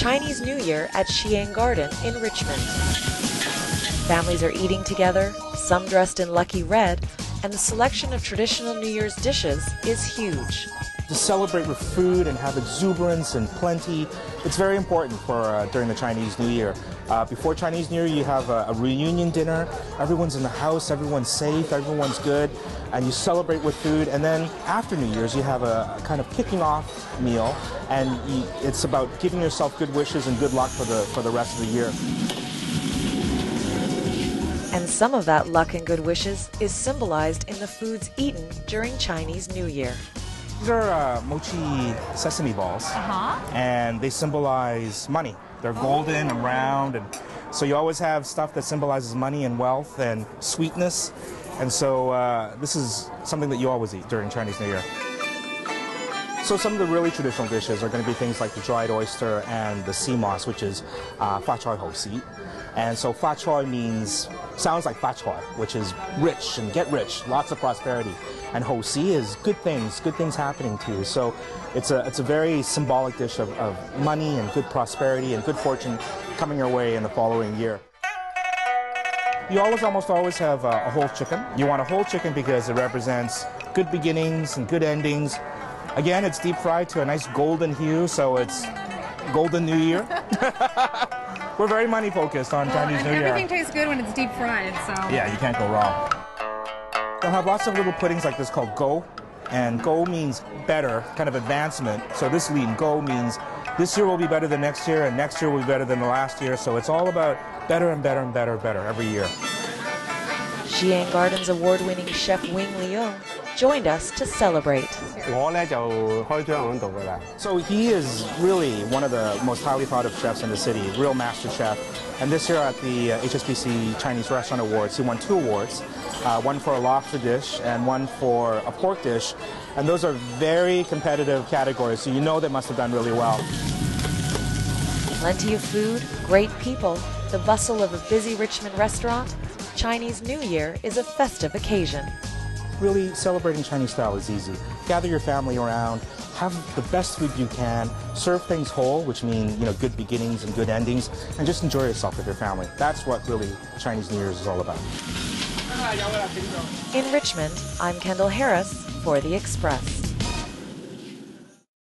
Chinese New Year at Shiang Garden in Richmond. Families are eating together, some dressed in lucky red, and the selection of traditional New Year's dishes is huge. To celebrate with food and have exuberance and plenty, it's very important for during the Chinese New Year. Before Chinese New Year, you have a reunion dinner. Everyone's in the house, everyone's safe, everyone's good, and you celebrate with food. And then after New Year's, you have a kind of kicking off meal, and it's about giving yourself good wishes and good luck for the rest of the year. And some of that luck and good wishes is symbolized in the foods eaten during Chinese New Year. These are mochi sesame balls, and they symbolize money. They're golden and round, and so you always have stuff that symbolizes money and wealth and sweetness. And so this is something that you always eat during Chinese New Year. So some of the really traditional dishes are going to be things like the dried oyster and the sea moss, which is fachoi ho si. And so fachoi sounds like fachoi, which is rich and get rich, lots of prosperity. And ho si is good things happening to you. So it's a very symbolic dish of money and good prosperity and good fortune coming your way in the following year. You almost always have a whole chicken. You want a whole chicken because it represents good beginnings and good endings. Again, it's deep fried to a nice golden hue, so it's golden New Year. We're very money focused on Chinese New Year. Everything tastes good when it's deep fried, so. Yeah, you can't go wrong. They'll have lots of little puddings like this called go, and go means better, kind of advancement. So this lean go means this year will be better than next year, and next year will be better than the last year. So it's all about better and better and better and better every year. Shiang Garden's award-winning chef Wing Leung joined us to celebrate. So he is really one of the most highly thought of chefs in the city, real master chef. And this year at the HSBC Chinese Restaurant Awards, he won 2 awards, one for a lobster dish and one for a pork dish. And those are very competitive categories, so you know they must have done really well. Plenty of food, great people, the bustle of a busy Richmond restaurant, Chinese New Year is a festive occasion. Really, celebrating Chinese style is easy. Gather your family around, have the best food you can, serve things whole, which means good beginnings and good endings, and just enjoy yourself with your family. That's what really Chinese New Year's is all about. In Richmond, I'm Kendall Harris for The Express.